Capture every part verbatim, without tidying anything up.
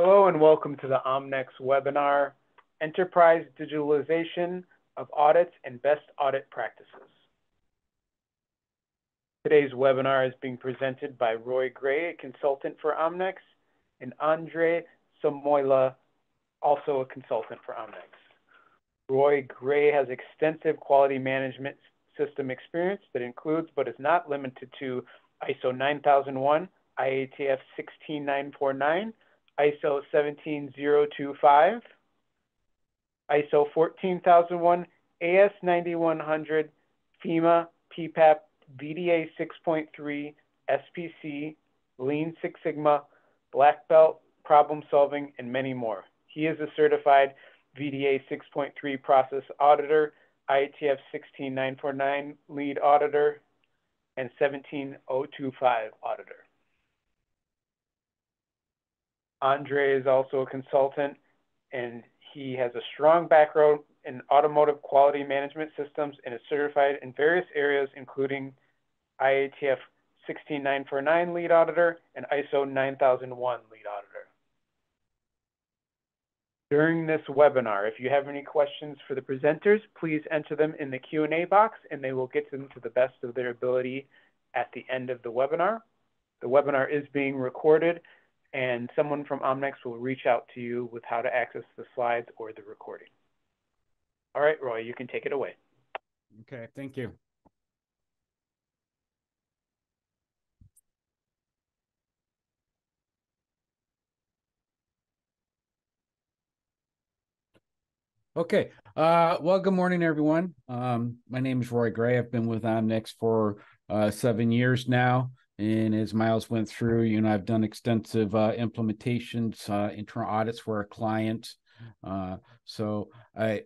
Hello and welcome to the Omnex webinar, Enterprise Digitalization of Audits and Best Audit Practices. Today's webinar is being presented by Roy Gray, a consultant for Omnex, and Andrei Samoila, also a consultant for Omnex. Roy Gray has extensive quality management system experience that includes, but is not limited to, ISO nine thousand one, I A T F sixteen nine forty-nine, ISO seventeen oh twenty-five, ISO fourteen thousand one, A S ninety-one hundred, FEMA, P P A P, V D A six point three, S P C, Lean Six Sigma, Black Belt, Problem Solving, and many more. He is a certified V D A six point three process auditor, I A T F sixteen nine forty-nine lead auditor, and seventeen oh twenty-five auditor. Andrei is also a consultant, and he has a strong background in automotive quality management systems and is certified in various areas, including I A T F sixteen nine forty-nine lead auditor and ISO nine thousand one lead auditor. During this webinar, if you have any questions for the presenters, please enter them in the Q and A box, and they will get them to the best of their ability at the end of the webinar. The webinar is being recorded, and someone from Omnex will reach out to you with how to access the slides or the recording. All right, Roy, you can take it away. Okay, thank you. Okay, uh, well, good morning, everyone. Um, my name is Roy Gray. I've been with Omnex for uh, seven years now. And as Miles went through, you know, I've done extensive uh, implementations, uh, internal audits for our clients. Uh, so I,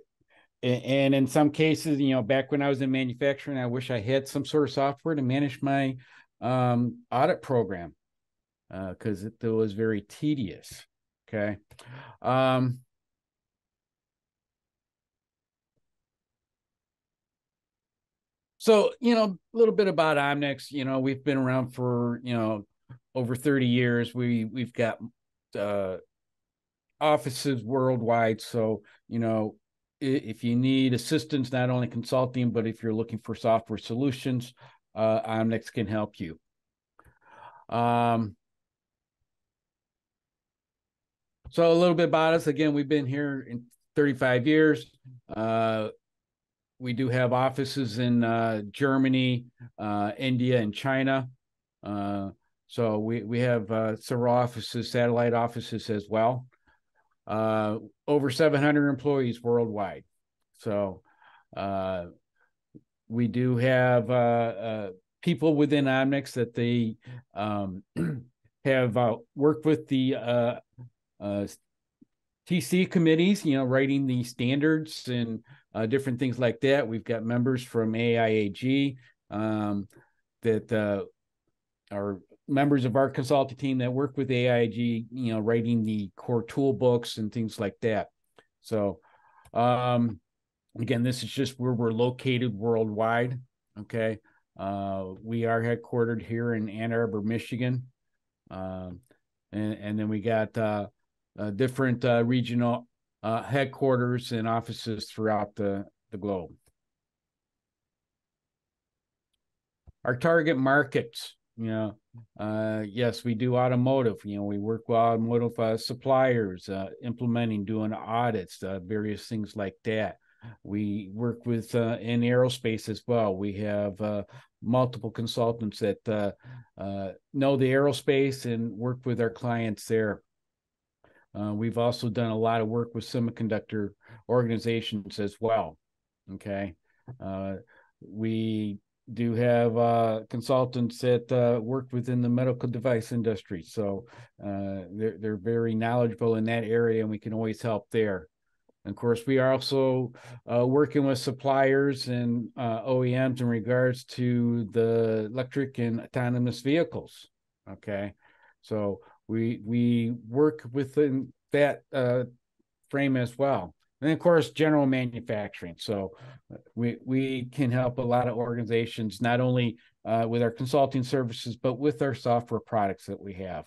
and in some cases, you know, back when I was in manufacturing, I wish I had some sort of software to manage my um, audit program because uh, it was very tedious. Okay. Um, So, you know, a little bit about Omnex. You know, we've been around for, you know, over thirty years. We, we've got uh, offices worldwide. So, you know, if you need assistance, not only consulting, but if you're looking for software solutions, uh, Omnex can help you. Um, so a little bit about us. Again, we've been here in thirty-five years. Uh, We do have offices in uh, Germany, uh, India, and China. Uh, so we, we have uh, several offices, satellite offices as well. Uh, over seven hundred employees worldwide. So uh, we do have uh, uh, people within Omnex that they um, have uh, worked with the uh, uh, T C committees, you know, writing the standards and Uh, different things like that. We've got members from A I A G um, that uh, are members of our consulting team that work with A I A G, you know, writing the core tool books and things like that. So um, again, this is just where we're located worldwide. Okay. Uh, we are headquartered here in Ann Arbor, Michigan. Um, and, and then we got uh, uh, different uh, regional Uh, headquarters and offices throughout the, the globe. Our target markets, you know, uh, yes, we do automotive. You know, we work with automotive uh, suppliers, uh, implementing, doing audits, uh, various things like that. We work with uh, in aerospace as well. We have uh, multiple consultants that uh, uh, know the aerospace and work with our clients there. Uh, we've also done a lot of work with semiconductor organizations as well. Okay. Uh, we do have uh, consultants that uh, work within the medical device industry. So uh, they're, they're very knowledgeable in that area, and we can always help there. And of course, we are also uh, working with suppliers and uh, O E Ms in regards to the electric and autonomous vehicles. Okay. So We we work within that uh, frame as well, and of course general manufacturing. So we we can help a lot of organizations not only uh, with our consulting services but with our software products that we have.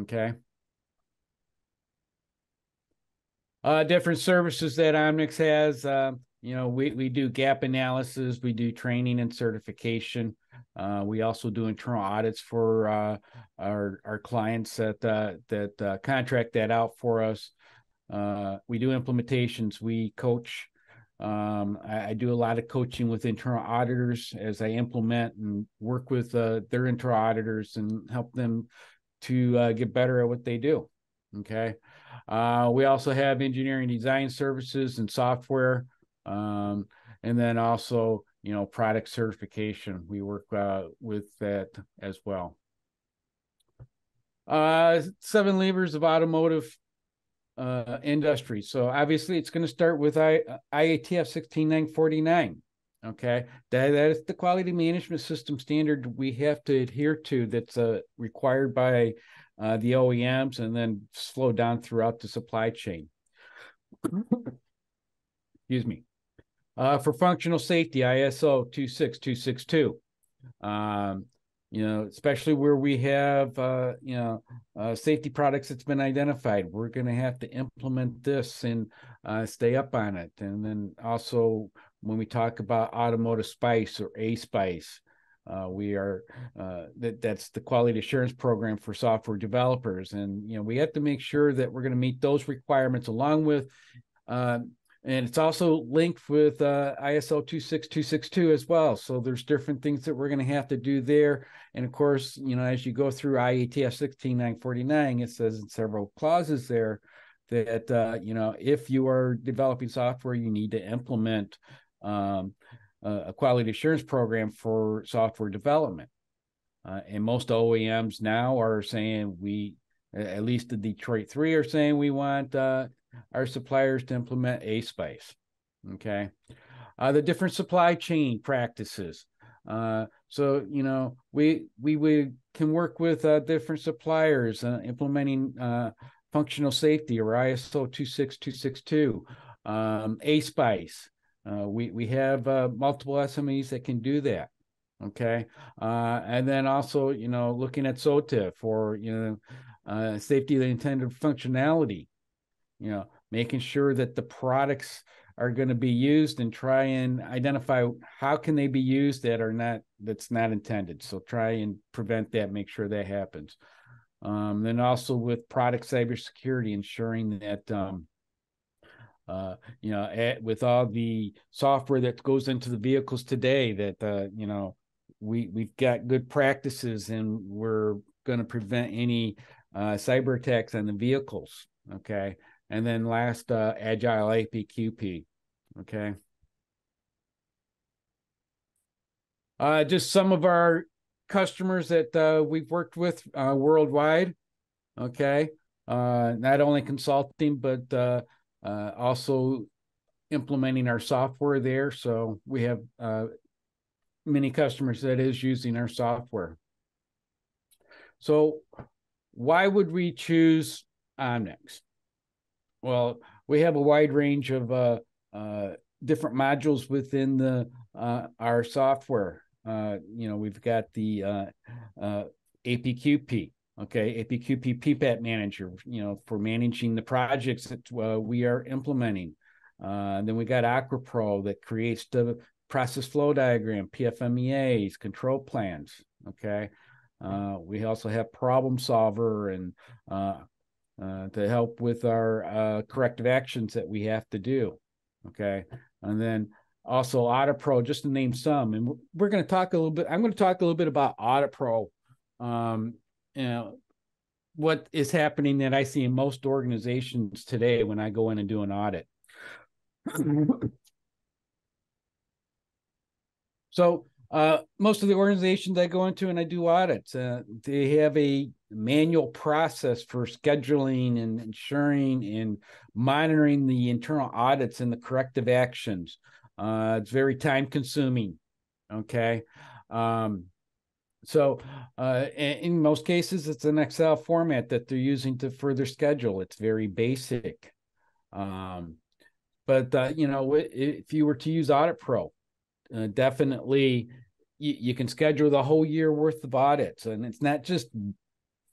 Okay. Uh, different services that Omnex has, uh, you know, we, we do gap analysis, we do training and certification. Uh, we also do internal audits for uh, our, our clients that, uh, that uh, contract that out for us. Uh, we do implementations, we coach. Um, I, I do a lot of coaching with internal auditors as I implement and work with uh, their internal auditors and help them to uh, get better at what they do. Okay. Uh, we also have engineering design services and software. Um, and then also, you know, product certification. We work uh, with that as well. Uh, seven levers of automotive uh, industry. So obviously it's going to start with I A T F sixteen nine forty-nine. Okay. That, that is the quality management system standard we have to adhere to. That's uh, required by Uh, the O E Ms, and then slow down throughout the supply chain. Excuse me. Uh, for functional safety, I S O two six two six two. Um, you know, especially where we have, uh, you know, uh, safety products that's been identified, we're going to have to implement this and uh, stay up on it. And then also when we talk about automotive SPICE or ASPICE, Uh, we are, uh, that, that's the quality assurance program for software developers. And, you know, we have to make sure that we're going to meet those requirements along with, uh, and it's also linked with uh, I S O two six two six two as well. So there's different things that we're going to have to do there. And of course, you know, as you go through I A T F sixteen nine forty-nine, it says in several clauses there that, uh, you know, if you are developing software, you need to implement um a quality assurance program for software development. Uh, and most O E Ms now are saying we, at least the Detroit Three are saying we want uh, our suppliers to implement ASPICE. Okay. Uh, the different supply chain practices. Uh, so, you know, we, we, we can work with uh, different suppliers uh, implementing uh, functional safety or I S O two six two six two, um, ASPICE. Uh, we, we have uh, multiple S M Es that can do that, okay? Uh, and then also, you know, looking at SOTIF for, you know, uh, safety of the intended functionality, you know, making sure that the products are going to be used and try and identify how can they be used that are not, that's not intended. So try and prevent that, make sure that happens. Um, then also with product cybersecurity, ensuring that, um, Uh, you know, at, with all the software that goes into the vehicles today, that, uh, you know, we, we've got good practices and we're going to prevent any uh, cyber attacks on the vehicles. Okay. And then last, uh, agile A P Q P. Okay. Uh, just some of our customers that uh, we've worked with uh, worldwide. Okay. Uh, not only consulting, but, uh, Uh, also implementing our software there. So we have uh, many customers that is using our software. So why would we choose Omnex? Well, we have a wide range of uh, uh, different modules within the uh, our software. Uh, you know, we've got the uh, uh, A P Q P. Okay, A P Q P P P A P manager, you know, for managing the projects that uh, we are implementing. Uh, then we got AquaPro that creates the process flow diagram, P F M E As, control plans. Okay, uh, we also have Problem Solver and uh, uh, to help with our uh, corrective actions that we have to do. Okay, and then also AuditPro, just to name some. And we're going to talk a little bit. I'm going to talk a little bit about AuditPro. Um, You know, what is happening that I see in most organizations today when I go in and do an audit. So uh, most of the organizations I go into and I do audits, uh, they have a manual process for scheduling and ensuring and monitoring the internal audits and the corrective actions. Uh, it's very time consuming. Okay. Um, So uh, in most cases, it's an Excel format that they're using to further schedule. It's very basic. Um, but, uh, you know, if you were to use AuditPro, uh, definitely you, you can schedule the whole year worth of audits. And it's not just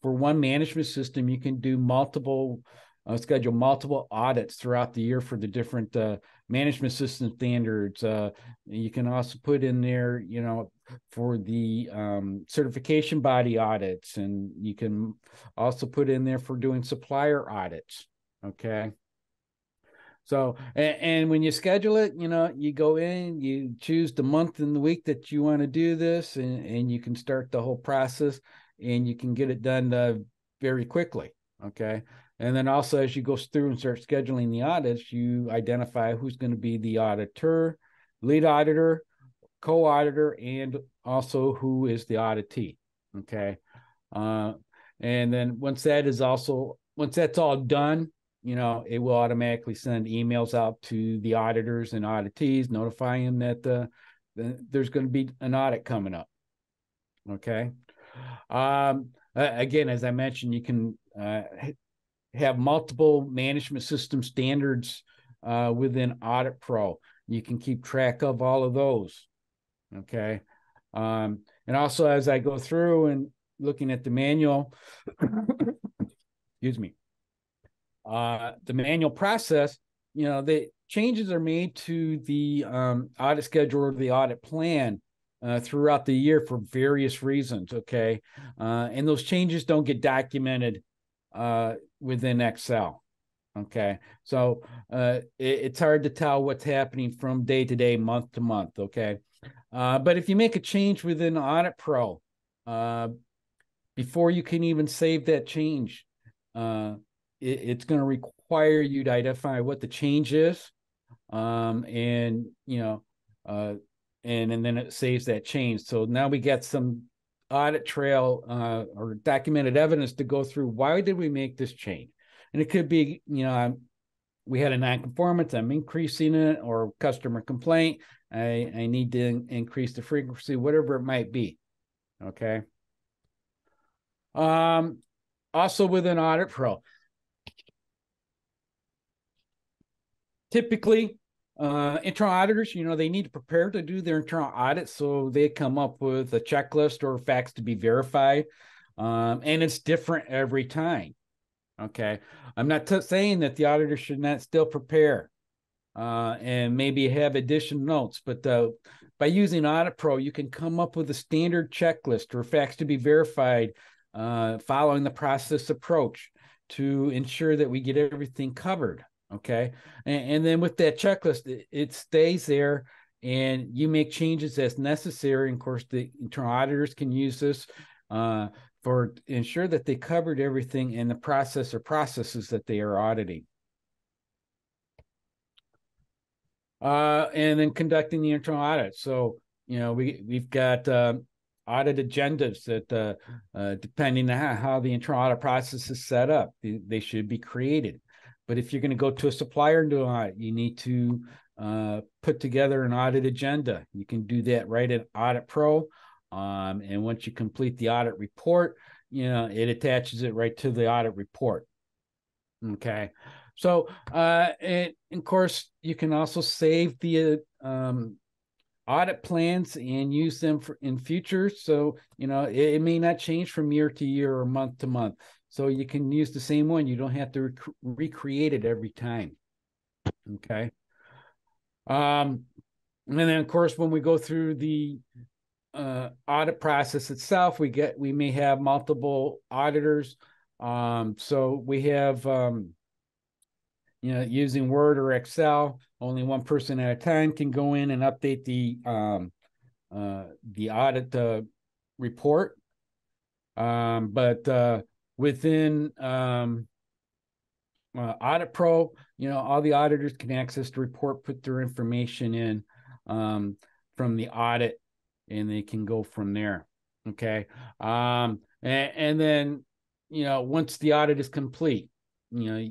for one management system, you can do multiple, uh, schedule multiple audits throughout the year for the different uh, management system standards. Uh, you can also put in there, you know, for the um, certification body audits, and you can also put in there for doing supplier audits. Okay. So, and, and when you schedule it, you know, you go in, you choose the month and the week that you want to do this, and, and you can start the whole process, and you can get it done uh, very quickly, okay? And then also, as you go through and start scheduling the audits, you identify who's going to be the auditor, lead auditor, co-auditor, and also who is the auditee, okay? Uh, and then once that is also, once that's all done, you know, it will automatically send emails out to the auditors and auditees, notifying them that the, the, there's going to be an audit coming up. Okay. Um, again, as I mentioned, you can uh, have multiple management system standards uh, within AuditPro. You can keep track of all of those. Okay. Um, and also, as I go through and looking at the manual, excuse me, Uh, the manual process, you know, the changes are made to the um, audit schedule or the audit plan uh, throughout the year for various reasons, okay? Uh, and those changes don't get documented uh, within Excel, okay? So uh, it, it's hard to tell what's happening from day to day, month to month, okay? Uh, but if you make a change within AuditPro, uh, before you can even save that change, uh, it's going to require you to identify what the change is, um, and, you know, uh, and, and then it saves that change. So now we got some audit trail uh, or documented evidence to go through. Why did we make this change? And it could be, you know, I'm, we had a non-conformance, I'm increasing it, or customer complaint, I, I need to in, increase the frequency, whatever it might be. Okay. Um, also within AuditPro, typically, uh, internal auditors, you know, they need to prepare to do their internal audit. So they come up with a checklist or facts to be verified. Um, and it's different every time. Okay. I'm not saying that the auditor should not still prepare uh, and maybe have additional notes, but uh, by using AuditPro, you can come up with a standard checklist or facts to be verified uh, following the process approach to ensure that we get everything covered. Okay. And, and then with that checklist, it, it stays there and you make changes as necessary. And of course, the internal auditors can use this uh, for ensure that they covered everything in the process or processes that they are auditing. Uh, and then conducting the internal audit. So, you know, we, we've got uh, audit agendas that uh, uh, depending on how, how the internal audit process is set up, they, they should be created. But if you're going to go to a supplier and do an audit, you need to uh, put together an audit agenda. You can do that right at AuditPro. Um, and once you complete the audit report, you know, it attaches it right to the audit report. Okay. So, uh, and of course, you can also save the uh, um, audit plans and use them for, in future. So, you know, it, it may not change from year to year or month to month. So you can use the same one. You don't have to rec recreate it every time. Okay. Um, and then, of course, when we go through the uh, audit process itself, we get we may have multiple auditors. Um, so we have, um, you know, using Word or Excel, only one person at a time can go in and update the um, uh, the audit uh, report. Um, but uh, Within um, uh, AuditPro, you know, all the auditors can access the report, put their information in um, from the audit, and they can go from there. Okay. Um, and, and then, you know, once the audit is complete, you know,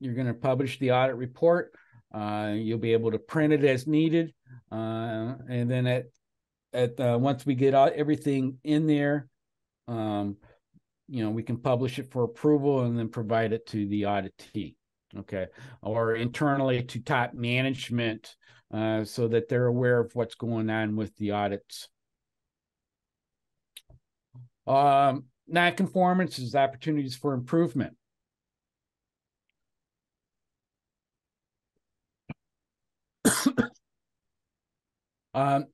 you're going to publish the audit report. Uh, you'll be able to print it as needed. Uh, and then at, at uh, once we get all, everything in there, um, you know, we can publish it for approval and then provide it to the auditee, okay, or internally to top management uh, so that they're aware of what's going on with the audits. Um, non-conformances, opportunities for improvement. um,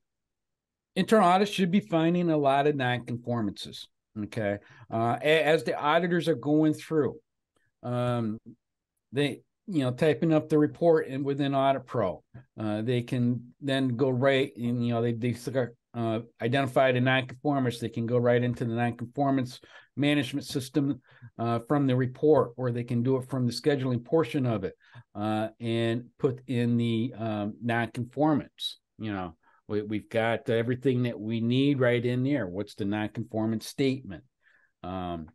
internal audits should be finding a lot of non-conformances, okay? Uh, as the auditors are going through, um, they, you know, typing up the report and within AuditPro, uh, they can then go right, and, you know, they, they start, uh, identified a non-conformance, they can go right into the non-conformance management system uh, from the report, or they can do it from the scheduling portion of it uh, and put in the um, non-conformance. You know, we, we've got everything that we need right in there. What's the non-conformance statement? Um,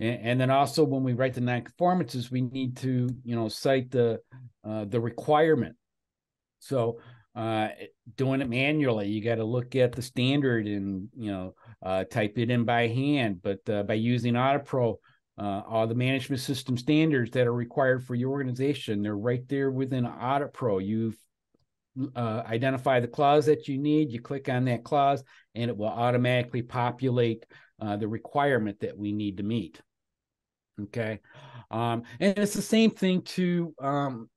and, and then also when we write the non-conformances, we need to, you know, cite the, uh, the requirement. So uh doing it manually, you got to look at the standard and, you know, uh type it in by hand, but uh, by using AuditPro, uh all the management system standards that are required for your organization, they're right there within AuditPro. You've uh identify the clause that you need, you click on that clause, and it will automatically populate uh the requirement that we need to meet, okay? Um and it's the same thing to um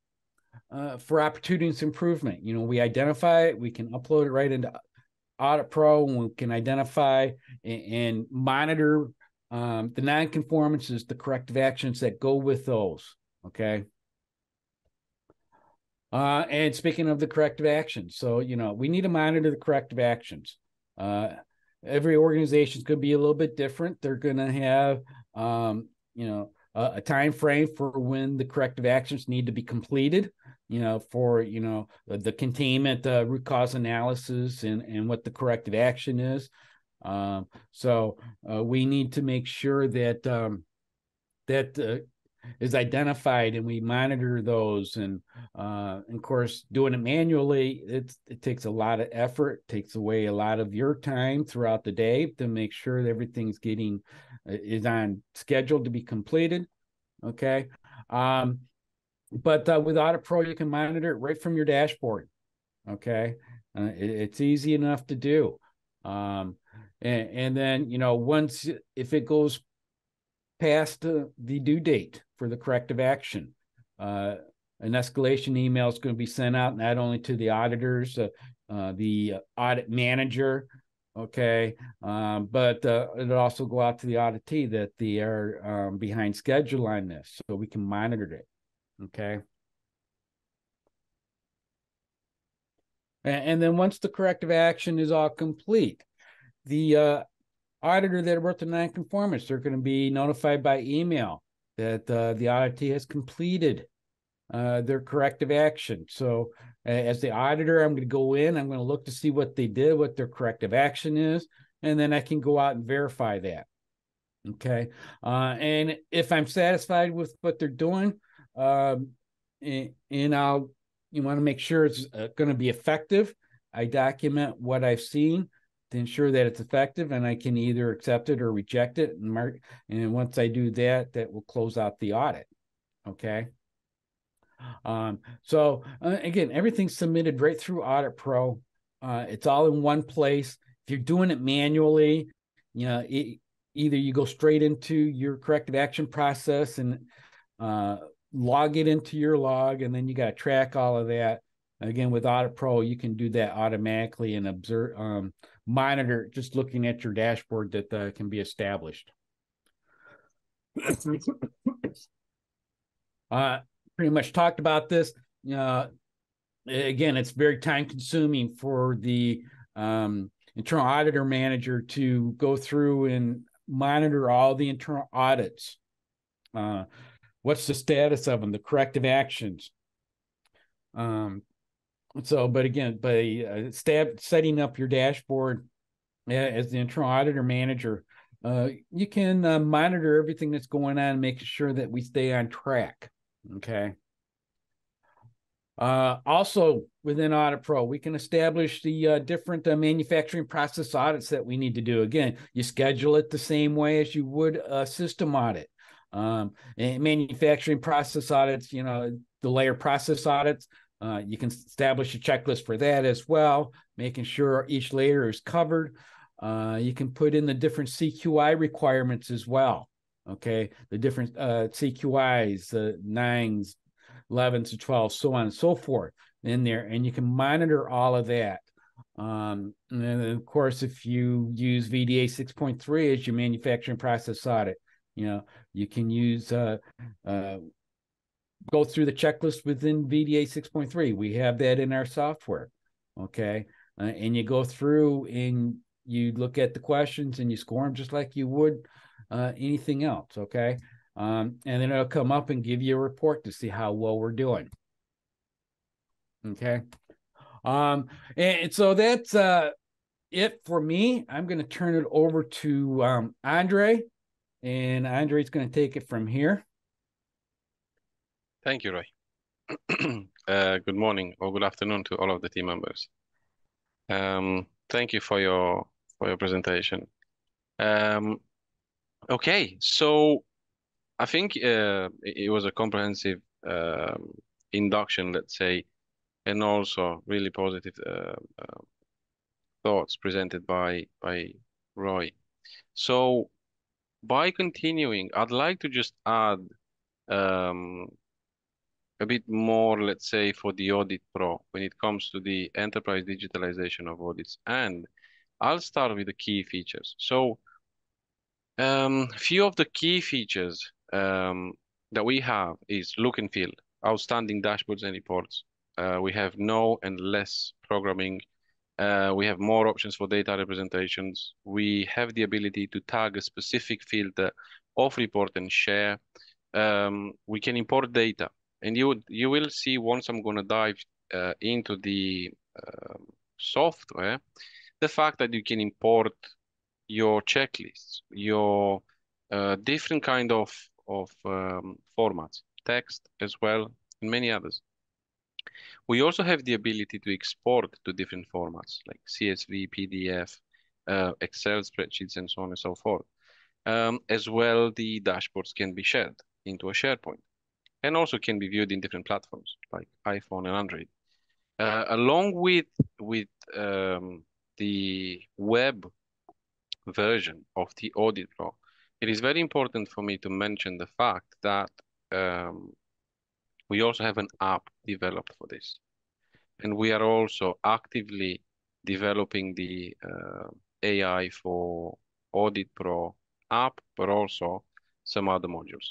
Uh, for opportunities improvement. You know, we identify it, we can upload it right into AuditPro, and we can identify and, and monitor um, the non-conformances, the corrective actions that go with those, okay? Uh, and speaking of the corrective actions, so, you know, we need to monitor the corrective actions. Uh, every organization is going to be a little bit different. They're going to have, um, you know, a, a time frame for when the corrective actions need to be completed. You know, for, you know, the containment, the root cause analysis, and, and what the corrective action is. Um, so uh, we need to make sure that um, that uh, is identified, and we monitor those. And, uh, and of course, doing it manually, it's, it takes a lot of effort, takes away a lot of your time throughout the day to make sure that everything's getting, is on schedule to be completed, okay? Um, But uh, with AuditPro, you can monitor it right from your dashboard, okay? Uh, it, it's easy enough to do. Um, and, and then, you know, once, if it goes past uh, the due date for the corrective action, uh, an escalation email is going to be sent out not only to the auditors, uh, uh, the audit manager, okay, um, but uh, it'll also go out to the auditee that they are um, behind schedule on this, so we can monitor it. Okay. And, and then once the corrective action is all complete, the uh, auditor that wrote the non-conformance, they're going to be notified by email that uh, the auditee has completed uh, their corrective action. So uh, as the auditor, I'm going to go in, I'm going to look to see what they did, what their corrective action is, and then I can go out and verify that. Okay. Uh, and if I'm satisfied with what they're doing, Um, and, and I'll, you want to make sure it's uh, going to be effective. I document what I've seen to ensure that it's effective, and I can either accept it or reject it and mark. And once I do that, that will close out the audit. Okay. Um, so uh, again, everything's submitted right through AuditPro. Uh, it's all in one place. If you're doing it manually, you know, it, either you go straight into your corrective action process and, uh, log it into your log, and then you got to track all of that. Again, with AuditPro, you can do that automatically and observe, um, monitor, just looking at your dashboard that uh, can be established. uh, pretty much talked about this. Uh, again, it's very time consuming for the um, internal auditor manager to go through and monitor all the internal audits. Uh, What's the status of them? The corrective actions. Um, so, but again, by uh, stab, setting up your dashboard uh, as the internal auditor manager, uh, you can uh, monitor everything that's going on and making sure that we stay on track. Okay. Uh, also, within AuditPro, we can establish the uh, different uh, manufacturing process audits that we need to do. Again, you schedule it the same way as you would a system audit. Um, and manufacturing process audits, you know, the layer process audits, uh, you can establish a checklist for that as well, making sure each layer is covered. Uh, you can put in the different C Q I requirements as well, okay? The different uh, C Q Is, the nines, elevens, and twelves, so on and so forth in there. And you can monitor all of that. Um, and then of course, if you use V D A six point three as your manufacturing process audit, you know, you can use, uh, uh, go through the checklist within V D A six point three. We have that in our software, okay? Uh, and you go through and you look at the questions and you score them just like you would uh, anything else, okay? Um, and then it'll come up and give you a report to see how well we're doing, okay? Um, and so that's uh, it for me. I'm going to turn it over to um, Andrei, and Andrei's going to take it from here. Thank you, Roy. uh, good morning or good afternoon to all of the team members. Um, thank you for your for your presentation. Um, okay, so I think uh, it, it was a comprehensive uh, induction, let's say, and also really positive uh, uh, thoughts presented by by Roy. So by continuing, I'd like to just add um, a bit more, let's say, for the AuditPro when it comes to the enterprise digitalization of audits. And I'll start with the key features. So um, few of the key features um, that we have is look and feel, outstanding dashboards and reports. Uh, we have no and less programming. Uh, we have more options for data representations. We have the ability to tag a specific filter of report and share. Um, we can import data. And you, you will see once I'm going to dive uh, into the uh, software, the fact that you can import your checklists, your uh, different kind of, of um, formats, text as well, and many others. We also have the ability to export to different formats like C S V, P D F, uh, Excel spreadsheets, and so on and so forth. Um, as well, the dashboards can be shared into a SharePoint and also can be viewed in different platforms like iPhone and Android. Uh, along with, with um, the web version of the AuditPro, it is very important for me to mention the fact that um, we also have an app developed for this. And we are also actively developing the uh, A I for AuditPro app, but also some other modules.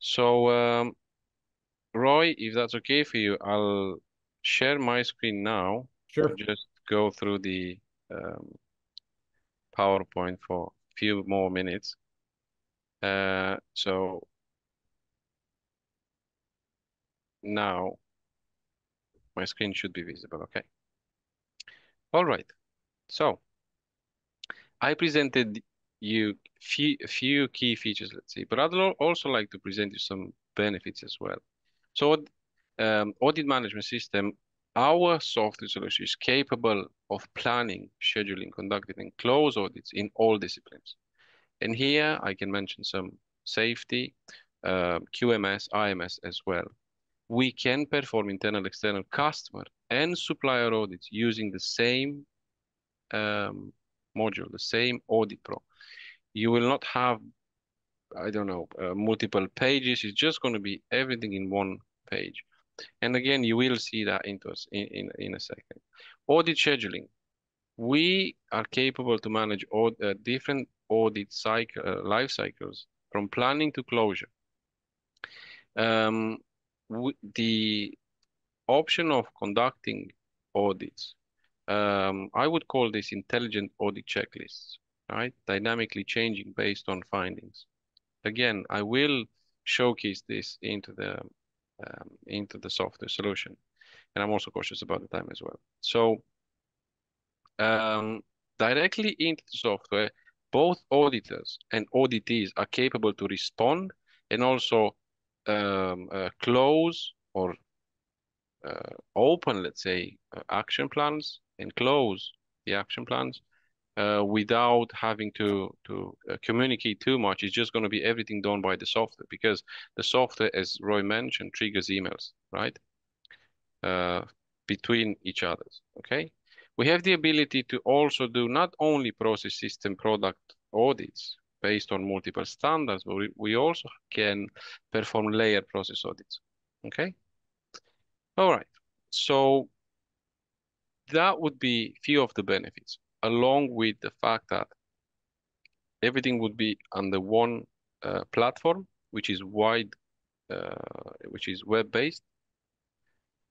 So, um, Roy, if that's okay for you, I'll share my screen now. Sure. Just go through the um, PowerPoint for a few more minutes. Uh, so, now my screen should be visible, okay? All right, so I presented you few, few key features, let's see, but I'd also like to present you some benefits as well. So um, audit management system, our software solution is capable of planning, scheduling, conducting, and close audits in all disciplines. And here I can mention some safety, uh, Q M S, I M S as well. We can perform internal, external, customer, and supplier audits using the same um, module, the same AuditPro. You will not have, I don't know, uh, multiple pages. It's just going to be everything in one page. And again, you will see that into us in, in, in a second. Audit scheduling. We are capable to manage all, uh, different audit cycle, uh, life cycles from planning to closure. Um, The option of conducting audits, um, I would call this intelligent audit checklists, right? Dynamically changing based on findings. Again, I will showcase this into the um, into the software solution, and I'm also cautious about the time as well. So um, directly into the software, both auditors and auditees are capable to respond and also Um, uh, close or uh, open, let's say, uh, action plans and close the action plans uh, without having to, to uh, communicate too much. It's just going to be everything done by the software because the software, as Roy mentioned, triggers emails, right, uh, between each other, okay? We have the ability to also do not only process system product audits based on multiple standards, but we, we also can perform layer process audits, okay? All right, so that would be few of the benefits, along with the fact that everything would be under one uh, platform, which is wide, uh, which is web-based.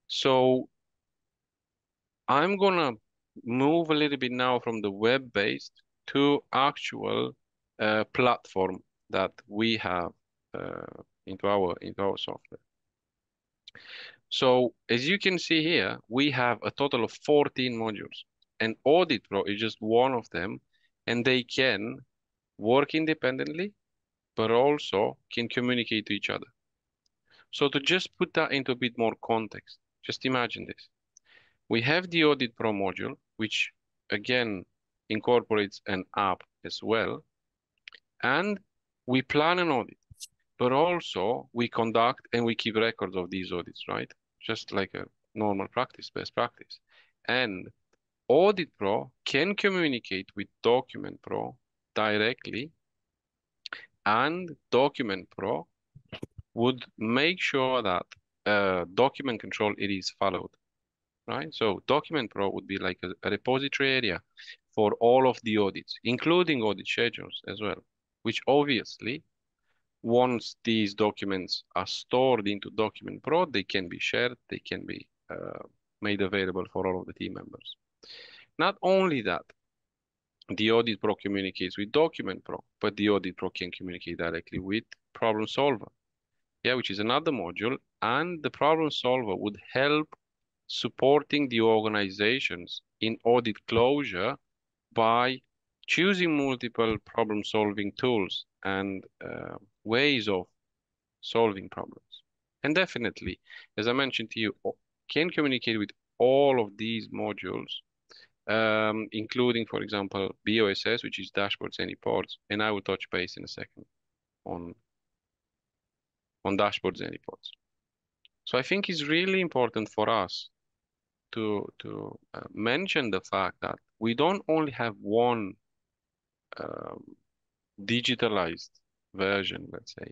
So I'm gonna move a little bit now from the web-based to actual uh, platform that we have uh, into our into our software. So as you can see here, we have a total of fourteen modules, and AuditPro is just one of them, and they can work independently, but also can communicate to each other. So to just put that into a bit more context, just imagine this. We have the AuditPro module, which again incorporates an app as well, and we plan an audit, but also we conduct and we keep records of these audits, right? Just like a normal practice, best practice. And AuditPro can communicate with Document Pro directly, and Document Pro would make sure that uh, document control it is followed, right? So Document Pro would be like a, a repository area for all of the audits, including audit schedules as well, which obviously, once these documents are stored into Document Pro, they can be shared, they can be uh, made available for all of the team members. Not only that, the AuditPro communicates with Document Pro, but the AuditPro can communicate directly with Problem Solver, yeah, which is another module, and the Problem Solver would help supporting the organizations in audit closure by choosing multiple problem-solving tools and uh, ways of solving problems. And definitely, as I mentioned to you, can communicate with all of these modules, um, including, for example, B O S S, which is dashboards and reports, and I will touch base in a second on, on dashboards and reports. So I think it's really important for us to, to uh, mention the fact that we don't only have one um, digitalized version, let's say,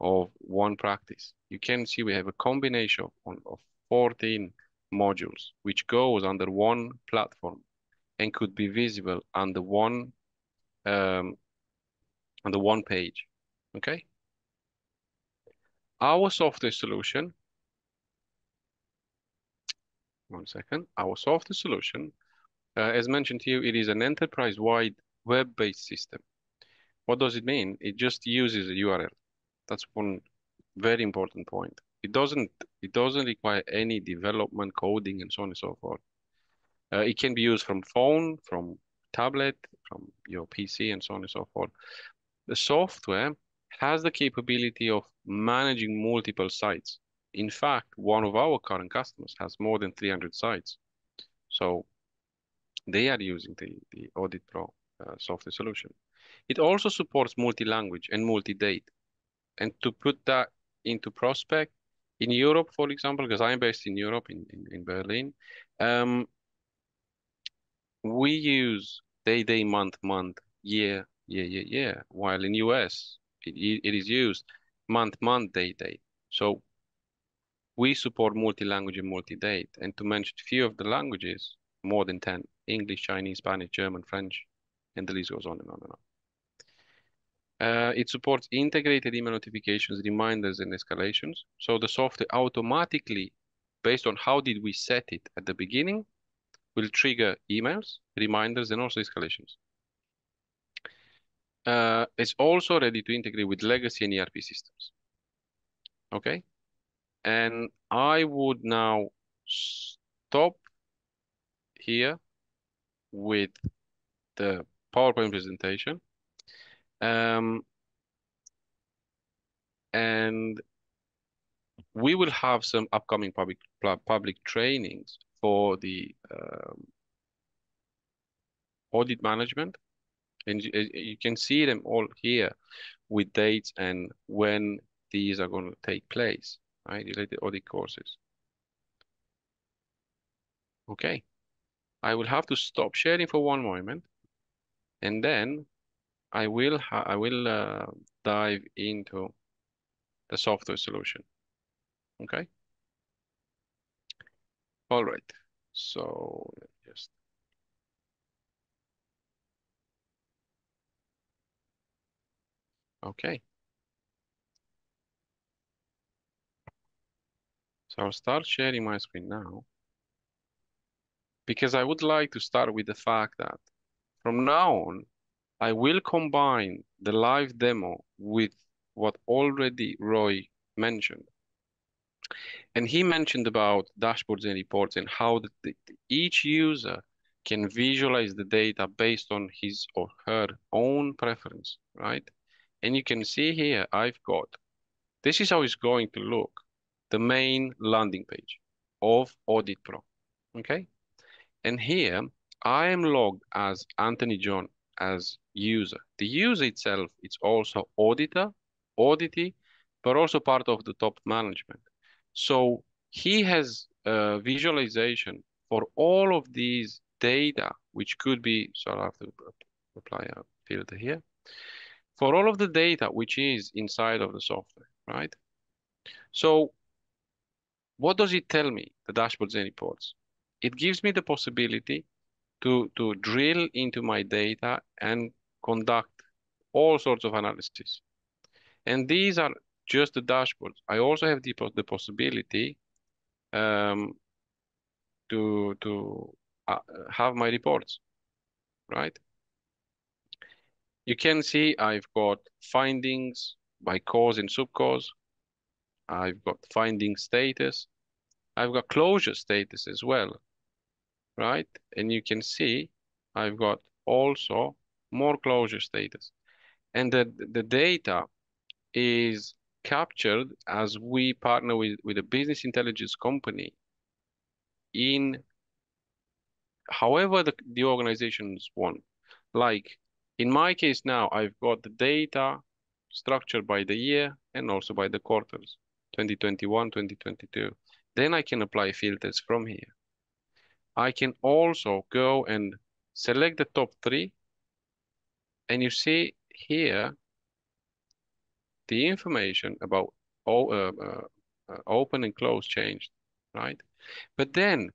of one practice. You can see we have a combination of, of fourteen modules, which goes under one platform and could be visible under one, um, under one page, okay? Our software solution, one second, our software solution, uh, as mentioned to you, it is an enterprise-wide web-based system. What does it mean? It just uses a U R L. That's one very important point. It doesn't, it doesn't require any development, coding, and so on and so forth. Uh, it can be used from phone, from tablet, from your P C, and so on and so forth. The software has the capability of managing multiple sites. In fact, one of our current customers has more than three hundred sites. So they are using the, the AuditPro uh, software solution. It also supports multi-language and multi-date. And to put that into prospect, in Europe, for example, because I'm based in Europe, in, in, in Berlin, um, we use day, day, month, month, year, year, year, year, while in U S, it, it is used month, month, day, day. So we support multi-language and multi-date, and to mention a few of the languages, more than ten, English, Chinese, Spanish, German, French, and the list goes on and on and on. Uh, it supports integrated email notifications, reminders, and escalations. So the software automatically, based on how did we set it at the beginning, will trigger emails, reminders, and also escalations. Uh, it's also ready to integrate with legacy and E R P systems, okay? And I would now stop here with the PowerPoint presentation. Um, and we will have some upcoming public public trainings for the um, audit management. And you, you can see them all here with dates and when these are going to take place. Right, related audit courses. Okay, I will have to stop sharing for one moment, and then I will ha I will uh, dive into the software solution. Okay. All right. So just. Okay. So I'll start sharing my screen now, because I would like to start with the fact that from now on, I will combine the live demo with what already Roy mentioned. And he mentioned about dashboards and reports and how the, the, each user can visualize the data based on his or her own preference, right? And you can see here, I've got, this is how it's going to look, the main landing page of AuditPro, okay? And here, I am logged as Anthony John, as user. The user itself, it's also auditor, auditee, but also part of the top management. So he has a visualization for all of these data, which could be, so I'll have to apply a filter here, for all of the data which is inside of the software, right? So what does it tell me, the dashboards and reports? It gives me the possibility to, to drill into my data and conduct all sorts of analysis. And these are just the dashboards. I also have the, the possibility um, to, to uh, have my reports, right? You can see I've got findings by cause and subcause. I've got finding status. I've got closure status as well, right? And you can see I've got also more closure status. And the, the data is captured as we partner with, with a business intelligence company in however the, the organizations want. Like, in my case now, I've got the data structured by the year and also by the quarters, twenty twenty-one, twenty twenty-two. Then I can apply filters from here. I can also go and select the top three. And you see here the information about all, uh, uh, open and closed changed, right? But then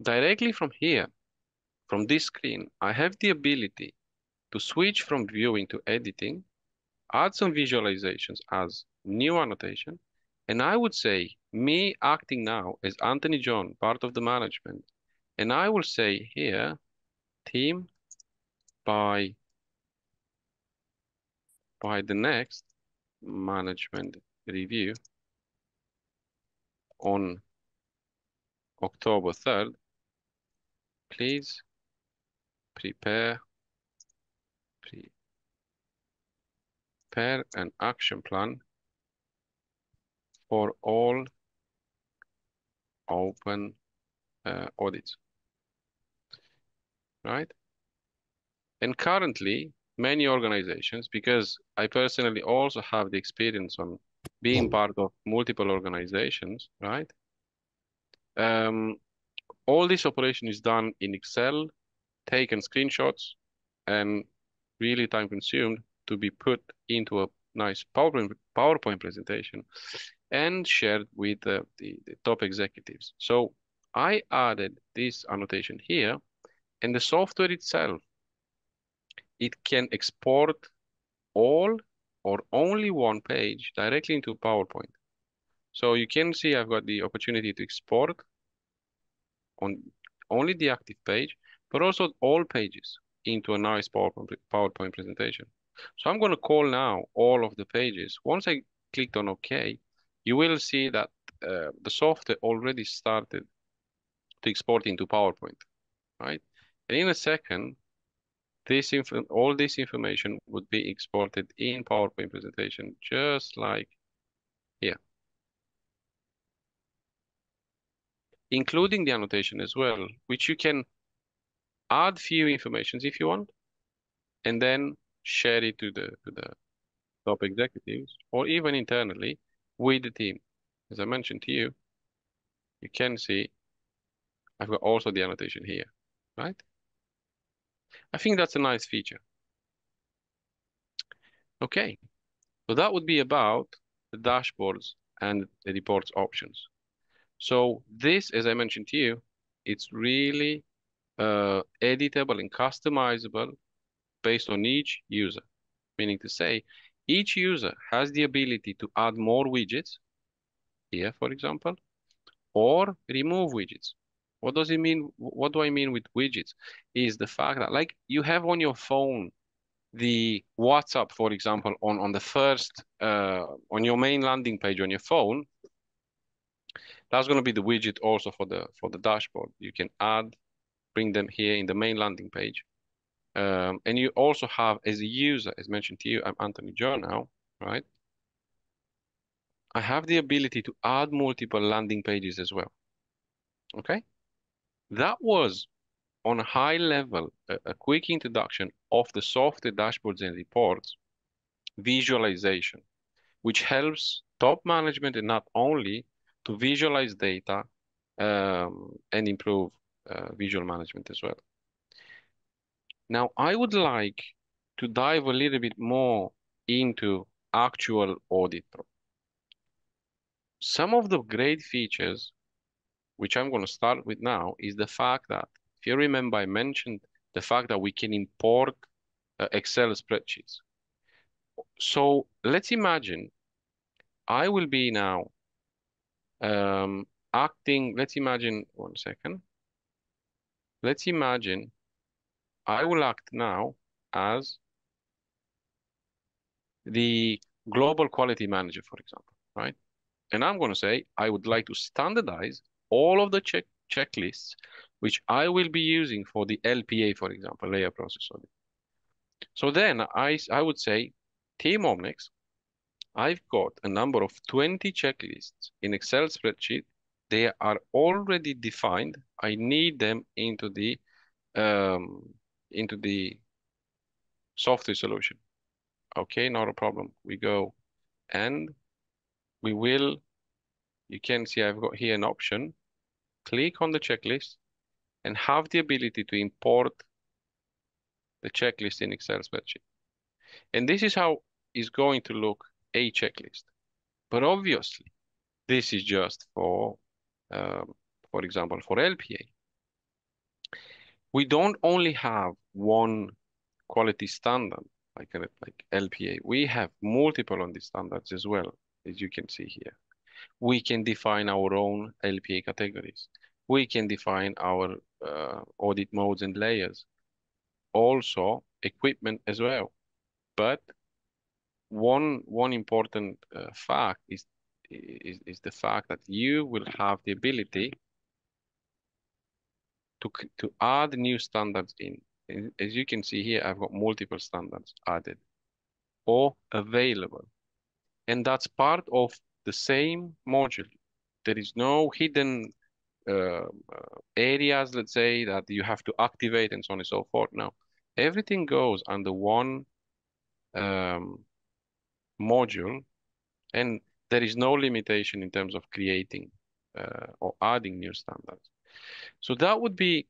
directly from here, from this screen, I have the ability to switch from viewing to editing, add some visualizations as new annotation, and I would say me acting now as Anthony John, part of the management, and I will say here, team by, by the next management review on October third, please prepare prepare an action plan for all open uh, audits, right? And currently, many organizations, because I personally also have the experience on being part of multiple organizations, right? Um, all this operation is done in Excel, taken screenshots, and really time consumed to be put into a nice PowerPoint presentation and shared with the, the, the top executives. So I added this annotation here, and the software itself, it can export all or only one page directly into PowerPoint. So you can see I've got the opportunity to export on only the active page, but also all pages into a nice PowerPoint presentation. So I'm going to call now all of the pages. Once I clicked on OK, you will see that uh, the software already started to export into PowerPoint, right? And in a second, this inf all this information would be exported in PowerPoint presentation, just like here, including the annotation as well, which you can add few informations if you want, and then share it to the, to the top executives, or even internally with the team. As I mentioned to you, you can see I've got also the annotation here. right? I think that's a nice feature. Okay, so that would be about the dashboards and the reports options. So this, as I mentioned to you, it's really uh, editable and customizable based on each user, meaning to say each user has the ability to add more widgets here, for example, or remove widgets. What does it mean? What do I mean with widgets? Is the fact that, like, you have on your phone the WhatsApp, for example, on, on the first, uh, on your main landing page on your phone, that's going to be the widget also for the for the dashboard. You can add, bring them here in the main landing page. Um, and you also have, as a user, as mentioned to you, I'm Anthony John now, right? I have the ability to add multiple landing pages as well, okay? That was, on a high level, a, a quick introduction of the software dashboards and reports visualization, which helps top management and not only to visualize data um, and improve uh, visual management as well. Now, I would like to dive a little bit more into actual AuditPro. Some of the great features, which I'm going to start with now, is the fact that, if you remember, I mentioned the fact that we can import uh, Excel spreadsheets. So let's imagine I will be now um, acting, let's imagine, one second. Let's imagine I will act now as the global quality manager, for example, right? And I'm going to say, I would like to standardize all of the check checklists, which I will be using for the L P A, for example, layer process audit. So then I, I would say, Team Omnex, I've got a number of twenty checklists in Excel spreadsheet. They are already defined. I need them into the, um, into the software solution. Okay, not a problem. We go and we will, you can see I've got here an option, click on the checklist and have the ability to import the checklist in Excel spreadsheet. And this is how it's going to look, a checklist. But obviously, this is just for, um, for example, for L P A. We don't only have one quality standard, like, like L P A. We have multiple on these standards as well, as you can see here. We can define our own L P A categories. We can define our uh, audit modes and layers. Also, equipment as well. But one one important uh, fact is, is, is the fact that you will have the ability to, to add new standards in. And as you can see here, I've got multiple standards added or available. And that's part of the same module. There is no hidden uh, areas, let's say, that you have to activate and so on and so forth. Now, everything goes under one um, module, and there is no limitation in terms of creating uh, or adding new standards. So that would be,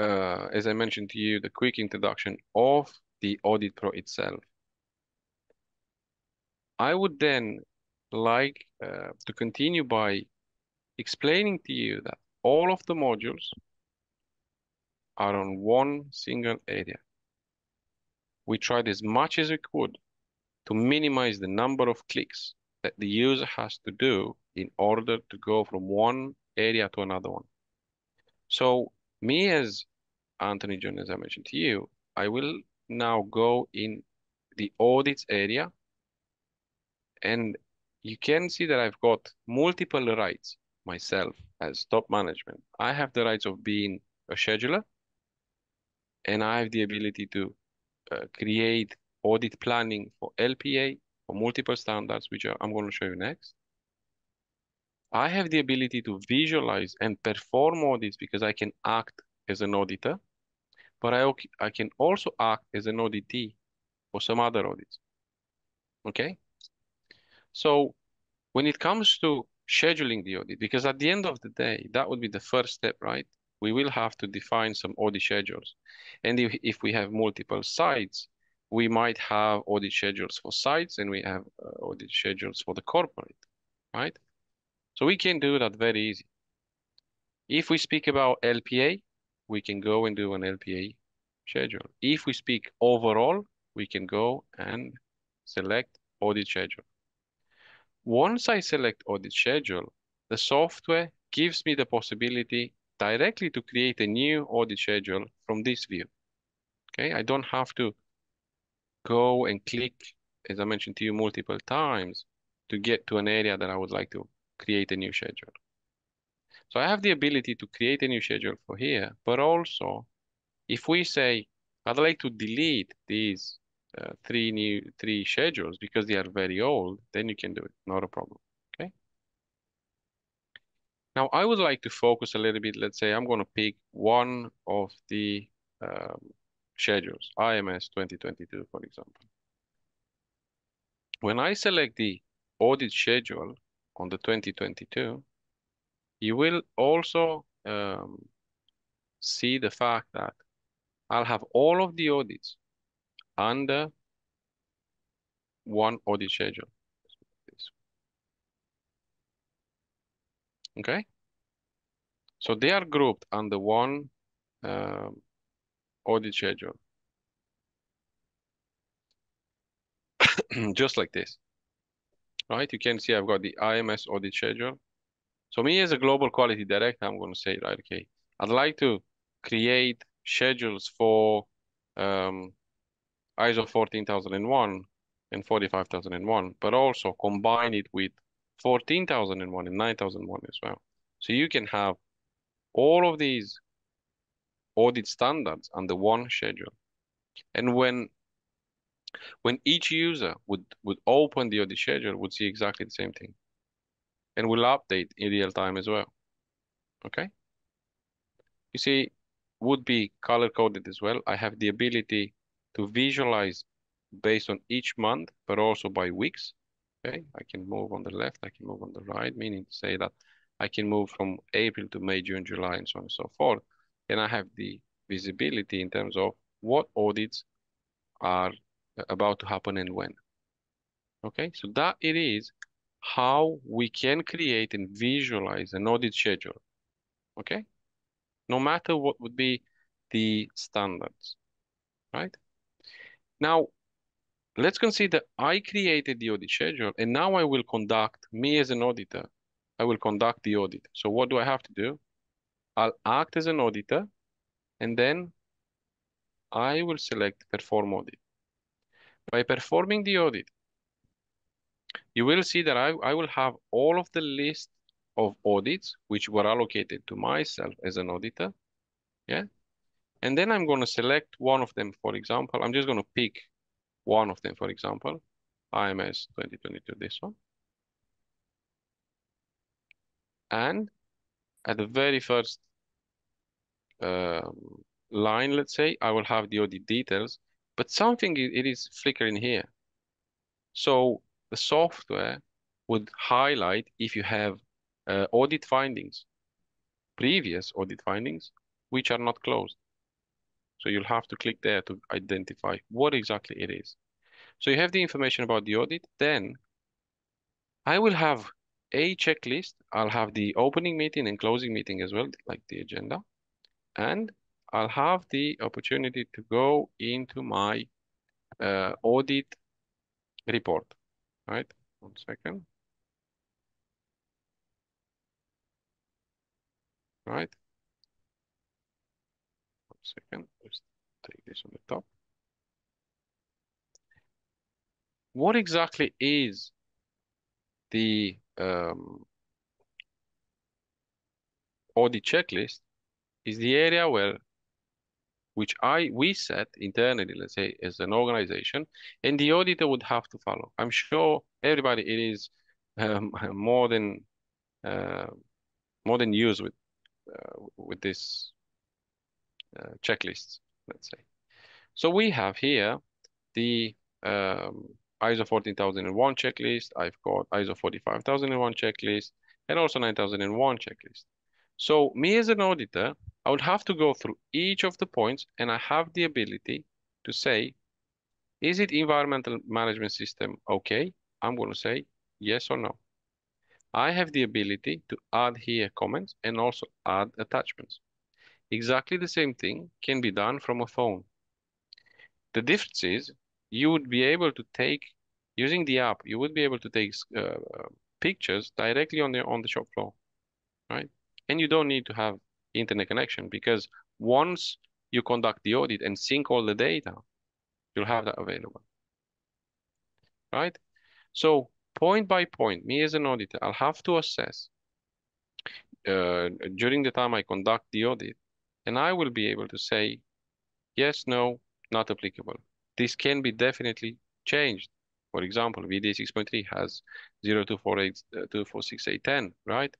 uh, as I mentioned to you, the quick introduction of the AuditPro itself. I would then like uh, to continue by explaining to you that all of the modules are on one single area. We tried as much as we could to minimize the number of clicks that the user has to do in order to go from one area to another one. So me as Anthony John, as I mentioned to you, I will now go in the audits area. And you can see that I've got multiple rights myself as top management. I have the rights of being a scheduler, and I have the ability to uh, create audit planning for L P A, for multiple standards, which I'm going to show you next. I have the ability to visualize and perform audits because I can act as an auditor, but I, I can also act as an auditee for some other audits, okay? So when it comes to scheduling the audit, because at the end of the day, that would be the first step, right? we will have to define some audit schedules. And if, if we have multiple sites, we might have audit schedules for sites and we have uh, audit schedules for the corporate, right? So we can do that very easy. If we speak about L P A, we can go and do an L P A schedule. If we speak overall, we can go and select audit schedule. Once I select audit schedule, the software gives me the possibility directly to create a new audit schedule from this view. Okay, I don't have to go and click, as I mentioned to you multiple times, to get to an area that I would like to create a new schedule. So I have the ability to create a new schedule for here, but also if we say, I'd like to delete these uh, three new three schedules because they are very old, then you can do it, not a problem. Now, I would like to focus a little bit. Let's say I'm going to pick one of the um, schedules, I M S twenty twenty-two, for example. When I select the audit schedule on the twenty twenty-two, you will also um, see the fact that I'll have all of the audits under one audit schedule. Okay, so they are grouped under one um, audit schedule, just like this, right? You can see I've got the I M S audit schedule. So me as a global quality director, I'm going to say, right, okay, I'd like to create schedules for um, I S O fourteen thousand one and forty-five thousand one, but also combine it with fourteen thousand one and nine thousand one as well. So you can have all of these audit standards under one schedule. And when when each user would, would open the audit schedule, would see exactly the same thing. And will update in real time as well. Okay? You see, would be color-coded as well. I have the ability to visualize based on each month, but also by weeks. Okay, I can move on the left, I can move on the right, meaning to say that I can move from April to May, June, July, and so on and so forth. And I have the visibility in terms of what audits are about to happen and when. Okay, so that it is how we can create and visualize an audit schedule. Okay, no matter what would be the standards, right? Now, let's consider I created the audit schedule and now I will conduct, me as an auditor, I will conduct the audit. So what do I have to do? I'll act as an auditor and then I will select perform audit. By performing the audit, you will see that I, I will have all of the list of audits which were allocated to myself as an auditor. Yeah. And then I'm going to select one of them. For example, I'm just going to pick one of them, for example, I M S twenty twenty-two, this one. And at the very first uh, line, let's say, I will have the audit details, but something it is flickering here. So the software would highlight if you have uh, audit findings, previous audit findings, which are not closed. So you'll have to click there to identify what exactly it is. So you have the information about the audit. Then I will have a checklist. I'll have the opening meeting and closing meeting as well, like the agenda. And I'll have the opportunity to go into my uh, audit report. All right, one second. All right. Second, let's take this on the top. What exactly is the um, audit checklist? Is the area where which I we set internally, let's say, as an organization, and the auditor would have to follow. I'm sure everybody it is um, more than uh, more than used with uh, with this. Uh, checklists, let's say. So we have here the um, I S O fourteen thousand one checklist, I've got I S O forty-five thousand one checklist, and also nine thousand one checklist. So me as an auditor, I would have to go through each of the points, and I have the ability to say, is it environmental management system okay? I'm going to say yes or no. I have the ability to add here comments and also add attachments. Exactly the same thing can be done from a phone. The difference is you would be able to take, using the app, you would be able to take uh, pictures directly on the, on the shop floor, right? And you don't need to have internet connection, because once you conduct the audit and sync all the data, you'll have that available, right? So point by point, me as an auditor, I'll have to assess uh, during the time I conduct the audit, and I will be able to say, yes, no, not applicable. This can be definitely changed. For example, V D A six point three has zero two four eight two four six eight one zero, right?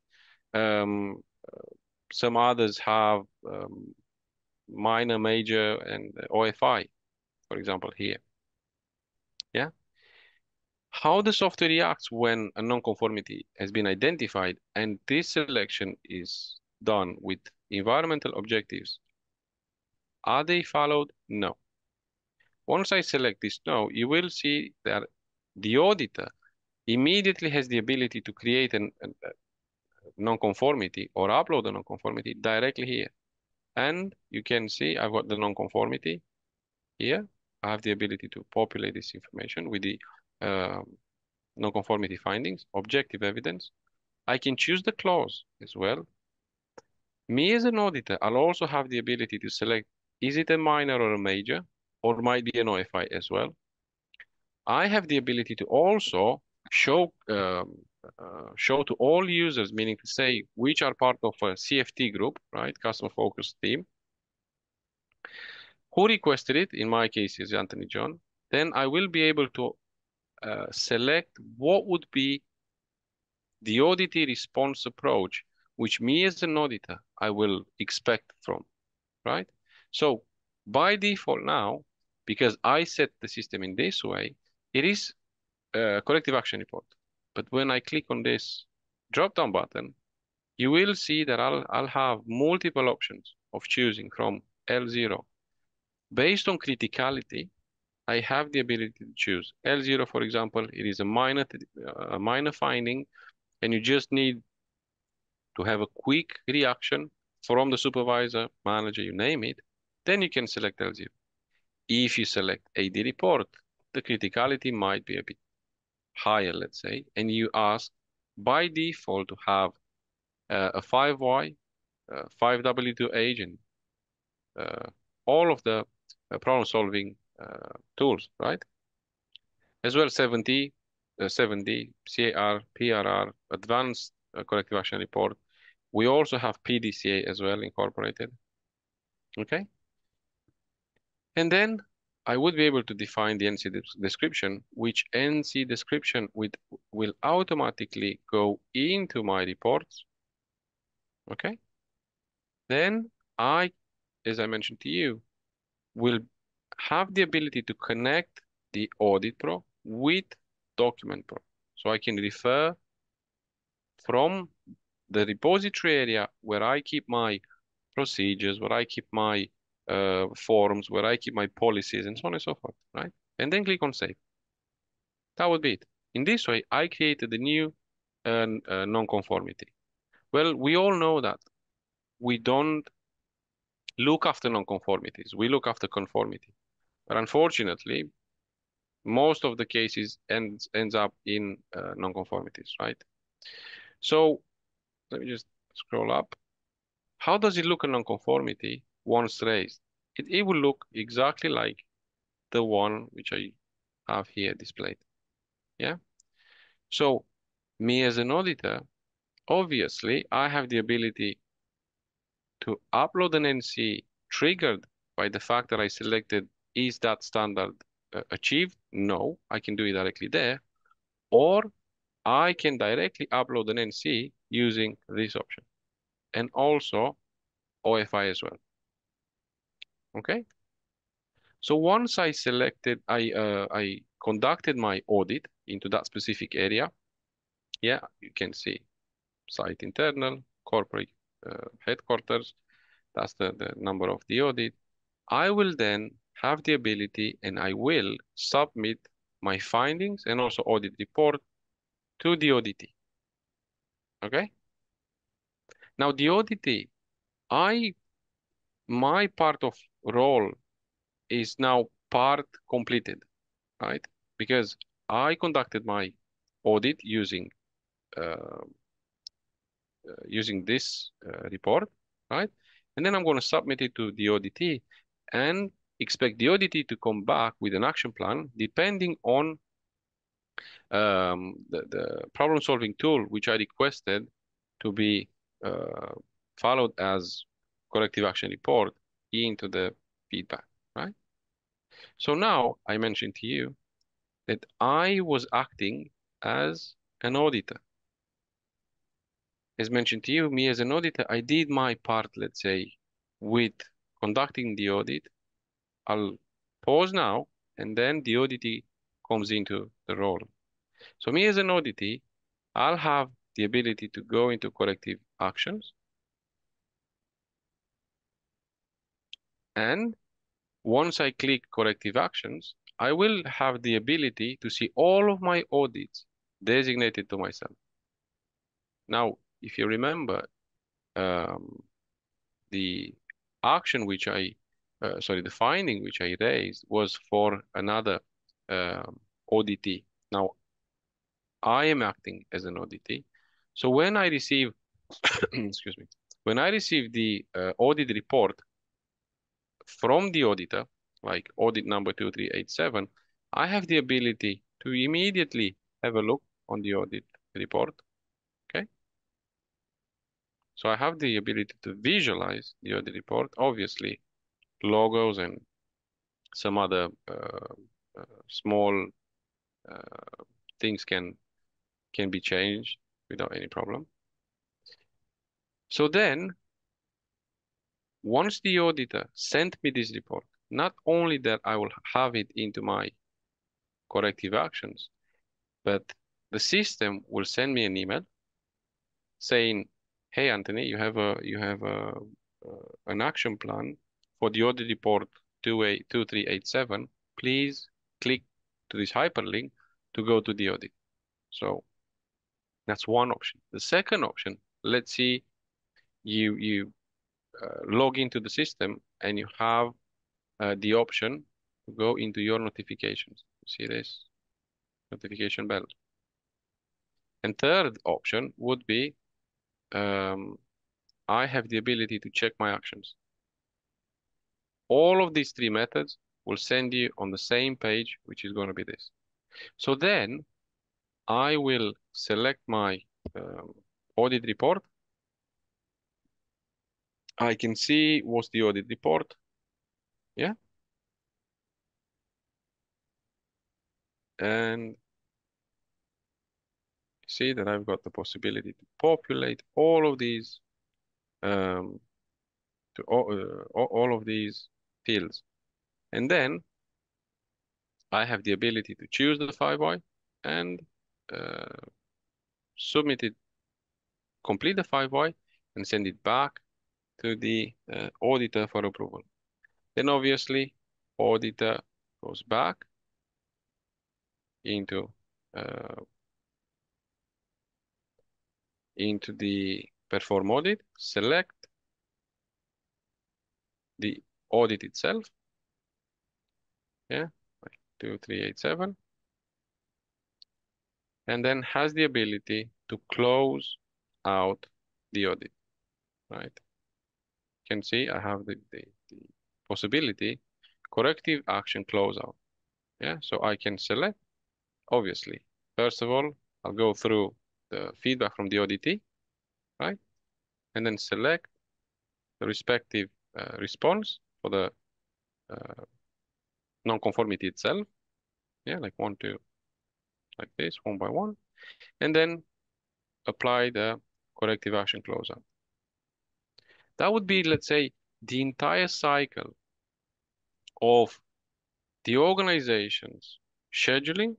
Um, some others have um, minor, major, and O F I, for example, here. Yeah. How the software reacts when a non-conformity has been identified, and this selection is done with environmental objectives. Are they followed? No. Once I select this no, you will see that the auditor immediately has the ability to create an, an, a non-conformity or upload a non-conformity directly here. And you can see I've got the non-conformity here. I have the ability to populate this information with the Uh, non-conformity findings, objective evidence. I can choose the clause as well. Me as an auditor, I'll also have the ability to select, is it a minor or a major, or might be an O F I as well. I have the ability to also show, um, uh, show to all users, meaning to say which are part of a C F T group, right, customer focused team, who requested it, in my case is Anthony John. Then I will be able to Uh, select what would be the auditee response approach, which me as an auditor, I will expect from, right? So by default now, because I set the system in this way, it is a corrective action report. But when I click on this drop-down button, you will see that I'll, I'll have multiple options of choosing from L zero. Based on criticality, I have the ability to choose L zero, for example. It is a minor, a minor finding, and you just need to have a quick reaction from the supervisor, manager, you name it. Then you can select L zero. If you select A D report, the criticality might be a bit higher, let's say, and you ask by default to have uh, a five Y, uh, five W two A, and uh, all of the uh, problem solving Uh, tools, right? As well, seven D, uh, seven D, C A R, P R R, advanced uh, corrective action report. We also have P D C A as well incorporated, okay? And then I would be able to define the N C description, which N C description with, will automatically go into my reports, okay? Then I, as I mentioned to you, will have the ability to connect the AuditPro with Document Pro. So I can refer from the repository area where I keep my procedures, where I keep my uh, forms, where I keep my policies, and so on and so forth, right? And then click on Save. That would be it. In this way, I created a new uh, uh, non-conformity. Well, we all know that we don't look after non-conformities. We look after conformity. But unfortunately, most of the cases ends, ends up in uh, non-conformities, right? So let me just scroll up. How does it look a non-conformity once raised? It, it will look exactly like the one which I have here displayed, yeah? So me as an auditor, obviously, I have the ability to upload an N C triggered by the fact that I selected, is that standard uh, achieved? No, I can do it directly there. Or I can directly upload an N C using this option. And also O F I as well, okay? So once I selected, I, uh, I conducted my audit into that specific area. Yeah, you can see site internal, corporate uh, headquarters. That's the, the number of the audit. I will then have the ability and I will submit my findings and also audit report to the auditee. Okay? Now the auditee, I, my part of role is now part completed, right? Because I conducted my audit using uh, using this uh, report, right? And then I'm going to submit it to the auditee and expect the auditee to come back with an action plan depending on um, the, the problem-solving tool which I requested to be uh, followed as corrective action report into the feedback, right? So now I mentioned to you that I was acting as an auditor. As mentioned to you, me as an auditor, I did my part, let's say, with conducting the audit. I'll pause now, and then the auditee comes into the role. So me as an auditee, I'll have the ability to go into corrective actions. And once I click corrective actions, I will have the ability to see all of my audits designated to myself. Now, if you remember, um, the action which I, uh, sorry, the finding which I raised was for another uh, auditee. Now, I am acting as an auditee. So when I receive, excuse me, when I receive the uh, audit report from the auditor, like audit number two three eight seven, I have the ability to immediately have a look on the audit report, okay? So I have the ability to visualize the audit report, obviously logos and some other uh, uh, small uh, things can, can be changed without any problem. So then, once the auditor sent me this report, not only that I will have it into my corrective actions, but the system will send me an email saying, "Hey Anthony, you have a you have a uh, an action plan for the audit report two eight two three eight seven. Please click to this hyperlink to go to the audit." So that's one option. The second option, let's see, you you uh, log into the system and you have Uh, the option to go into your notifications. You see this notification bell. And third option would be um, I have the ability to check my actions. All of these three methods will send you on the same page, which is going to be this. So then I will select my um, audit report. I can see what's the audit report. Yeah. And see that I've got the possibility to populate all of these, um, to all, uh, all of these fields. And then I have the ability to choose the five Y and uh, submit it, complete the five Y and send it back to the uh, auditor for approval. Then obviously, auditor goes back into uh, into the perform audit, select the audit itself. Yeah, like two three eight seven, and then has the ability to close out the audit. Right? You can see I have the the, the possibility, corrective action closeout. Yeah, so I can select, obviously, first of all, I'll go through the feedback from the auditee, right? And then select the respective uh, response for the uh, non-conformity itself. Yeah, like one, two, like this, one by one. And then apply the corrective action closeout. That would be, let's say, the entire cycle of the organization's scheduling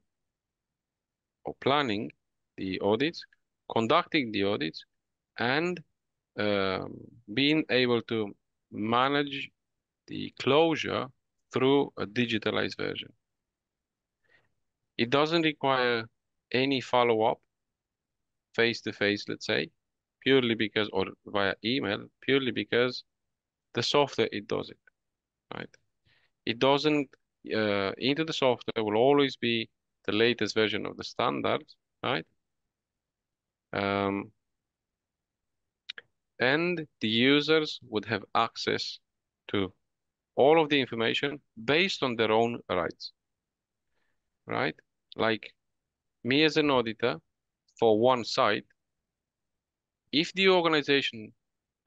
or planning the audits, conducting the audits, and um, being able to manage the closure through a digitalized version. It doesn't require any follow-up face-to-face, let's say, purely because, or via email, purely because the software, it does it, right? It doesn't, uh, into the software will always be the latest version of the standard, right? Um, and the users would have access to all of the information based on their own rights, right? Like me as an auditor for one site, if the organization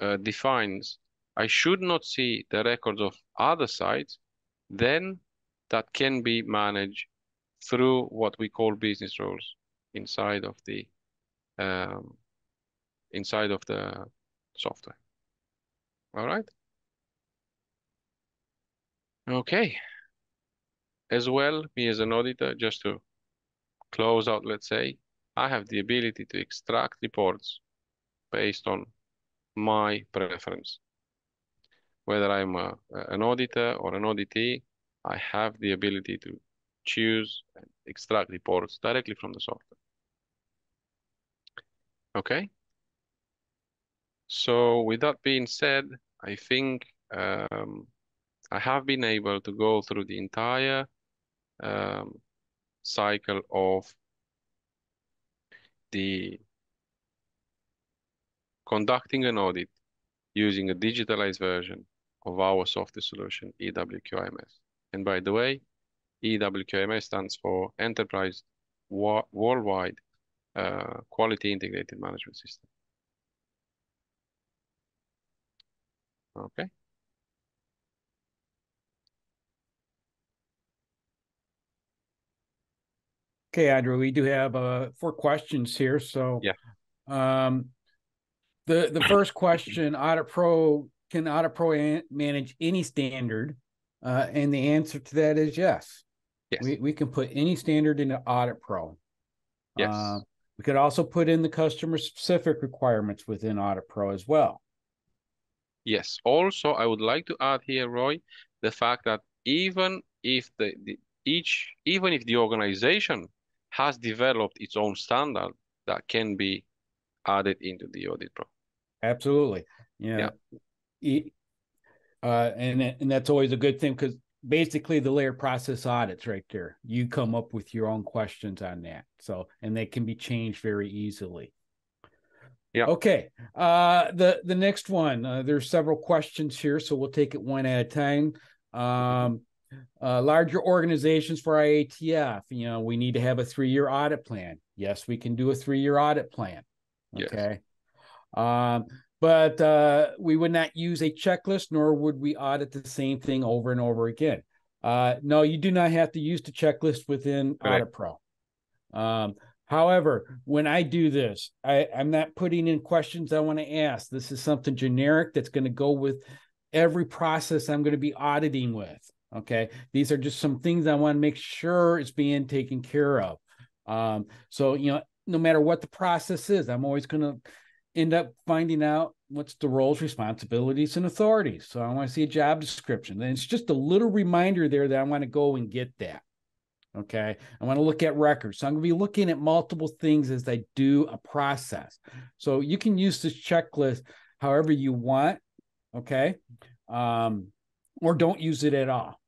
uh, defines I should not see the records of other sites, then that can be managed through what we call business roles inside of the um, inside of the software. All right. Okay. As well, me as an auditor, just to close out, let's say, I have the ability to extract reports based on my preference. Whether I'm a, an auditor or an auditee, I have the ability to choose and extract reports directly from the software. Okay. So with that being said, I think um, I have been able to go through the entire um, cycle of the conducting an audit using a digitalized version of our software solution, E W Q I M S. And by the way, E W Q I M S stands for Enterprise Worldwide uh, Quality Integrated Management System. Okay. Okay, Andrew, we do have uh, four questions here. So yeah. um, the, the first question, AuditPro, can AuditPro manage any standard? Uh, and the answer to that is yes. Yes. We, we can put any standard into AuditPro. Yes. Uh, we could also put in the customer-specific requirements within AuditPro as well. Yes. Also, I would like to add here, Roy, the fact that even if the, the each even if the organization has developed its own standard, that can be added into the AuditPro. Absolutely. Yeah. yeah. It, Uh, and, and that's always a good thing, because basically the layered process audits right there, you come up with your own questions on that. So, and they can be changed very easily. Yeah. Okay. Uh, the, the next one, uh, there's several questions here, so we'll take it one at a time. Um, uh, larger organizations for I A T F, you know, we need to have a three-year audit plan. Yes, we can do a three-year audit plan. Okay. Yes. Um, But uh, we would not use a checklist, nor would we audit the same thing over and over again. Uh, no, you do not have to use the checklist within right. AuditPro. Um, however, when I do this, I, I'm not putting in questions I want to ask. This is something generic that's going to go with every process I'm going to be auditing with. Okay, these are just some things I want to make sure it's being taken care of. Um, so, you know, no matter what the process is, I'm always going to end up finding out what's the roles, responsibilities, and authorities. So I want to see a job description. And it's just a little reminder there that I want to go and get that. Okay. I want to look at records. So I'm going to be looking at multiple things as I do a process. So you can use this checklist however you want. Okay. Um, or don't use it at all.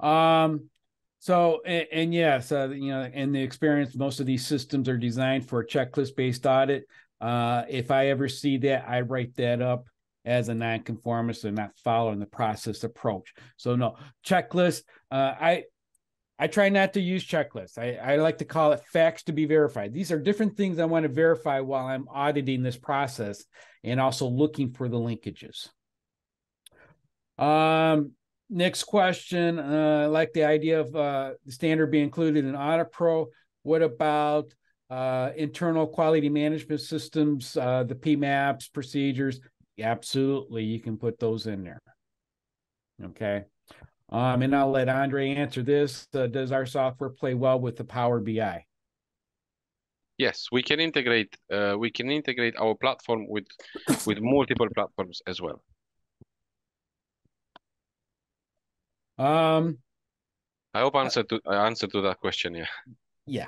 Um, So, and, and yes, uh, you know, in the experience, most of these systems are designed for a checklist-based audit. Uh, if I ever see that, I write that up as a nonconformist and not following the process approach. So no, checklist, uh, I I try not to use checklists. I, I like to call it facts to be verified. These are different things I want to verify while I'm auditing this process and also looking for the linkages. Um. Next question, uh, like the idea of uh, the standard being included in AuditPro. What about uh, internal quality management systems, uh, the P maps, procedures? Absolutely, you can put those in there. Okay. Um, and I'll let Andrei answer this. Uh, does our software play well with the Power B I? Yes, we can integrate. Uh, we can integrate our platform with with multiple platforms as well. Um, I hope answer to uh, answer to that question. Yeah. Yeah.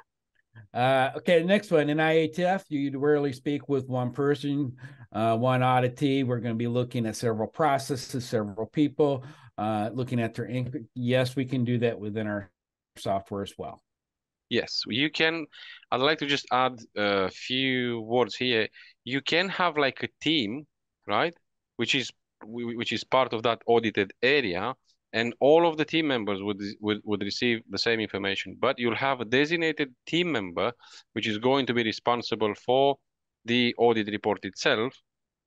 Uh, okay, next one. In I A T F, you rarely speak with one person, uh, one auditee. We're going to be looking at several processes, several people, uh, looking at their ink. Yes, we can do that within our software as well. Yes, you can. I'd like to just add a few words here. You can have like a team, right, which is which is part of that audited area. And all of the team members would, would, would receive the same information, but you'll have a designated team member, which is going to be responsible for the audit report itself.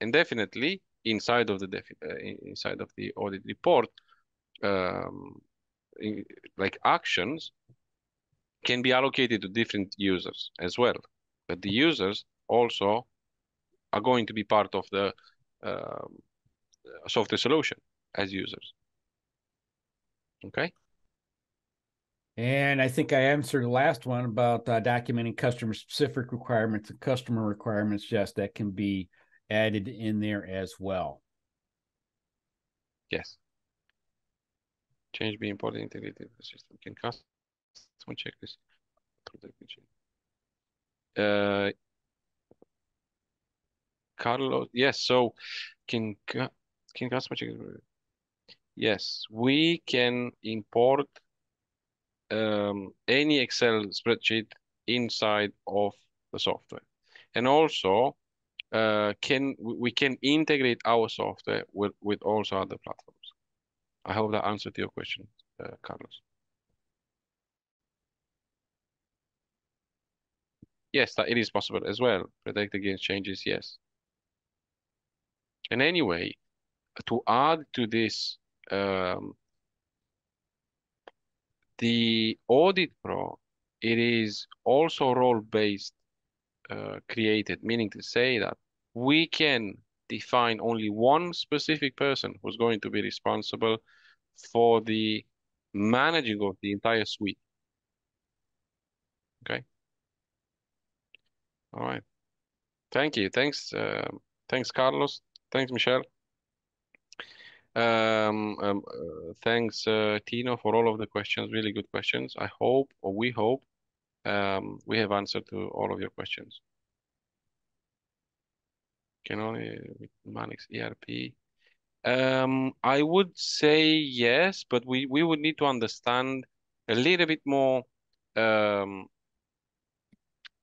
And definitely inside of the, defi uh, inside of the audit report, um, in, like actions can be allocated to different users as well. But the users also are going to be part of the uh, software solution as users. Okay. And I think I answered the last one about uh, documenting customer-specific requirements and customer requirements. Yes, that can be added in there as well. Yes. Change be important integrated system can cost. Someone check this. Uh, Carlos. Yes. So can can customer check. Yes, we can import um, any Excel spreadsheet inside of the software, and also uh, can we can integrate our software with with also other platforms. I hope that answered your question, uh, Carlos. Yes, that it is possible as well. Protect against changes. Yes, and anyway, to add to this. Um, the AuditPro, it is also role-based uh, created, meaning to say that we can define only one specific person who's going to be responsible for the managing of the entire suite. Okay. All right. Thank you. Thanks. Uh, thanks, Carlos. Thanks, Michelle. Um, um uh, thanks uh, Tino for all of the questions, really good questions. I hope, or we hope, um we have answered to all of your questions. Can only with Manex E R P. Um, I would say yes, but we we would need to understand a little bit more um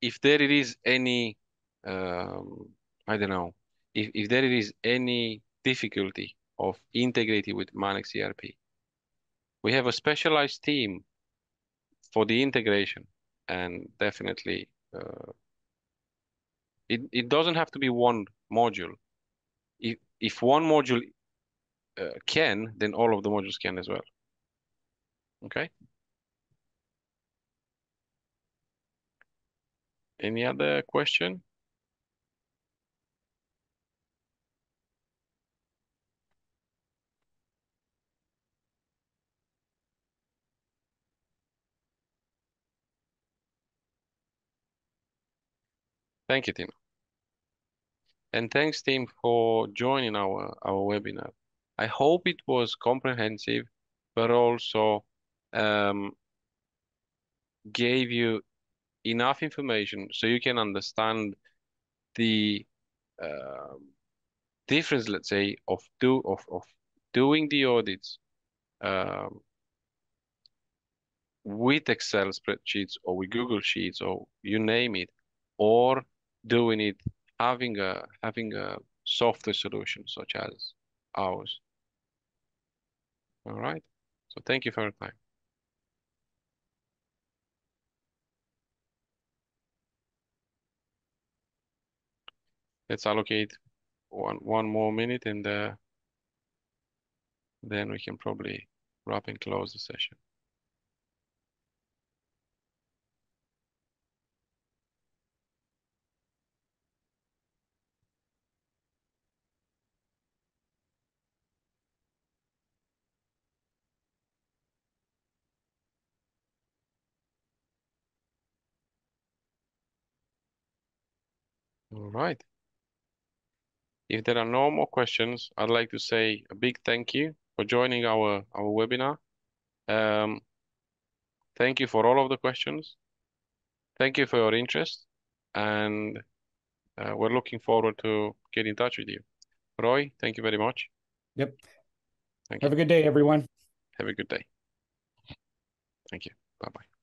if there is any um I don't know if if there is any difficulty of integrating with Manex E R P. We have a specialized team for the integration, and definitely uh, it, it doesn't have to be one module. If, if one module uh, can, then all of the modules can as well. Okay? Any other question? Thank you, Tino. And thanks, team, for joining our, our webinar. I hope it was comprehensive, but also um, gave you enough information so you can understand the uh, difference, let's say, of, do, of, of doing the audits um, with Excel spreadsheets or with Google Sheets or you name it, or doing it having a having a software solution such as ours. All right, so thank you for your time. Let's allocate one one more minute, and uh, then we can probably wrap and close the session. All right. If there are no more questions, I'd like to say a big thank you for joining our, our webinar. Um, thank you for all of the questions. Thank you for your interest. And uh, we're looking forward to getting in touch with you. Roy, thank you very much. Yep. Thank you. Have a good day, everyone. Have a good day. Thank you. Bye-bye.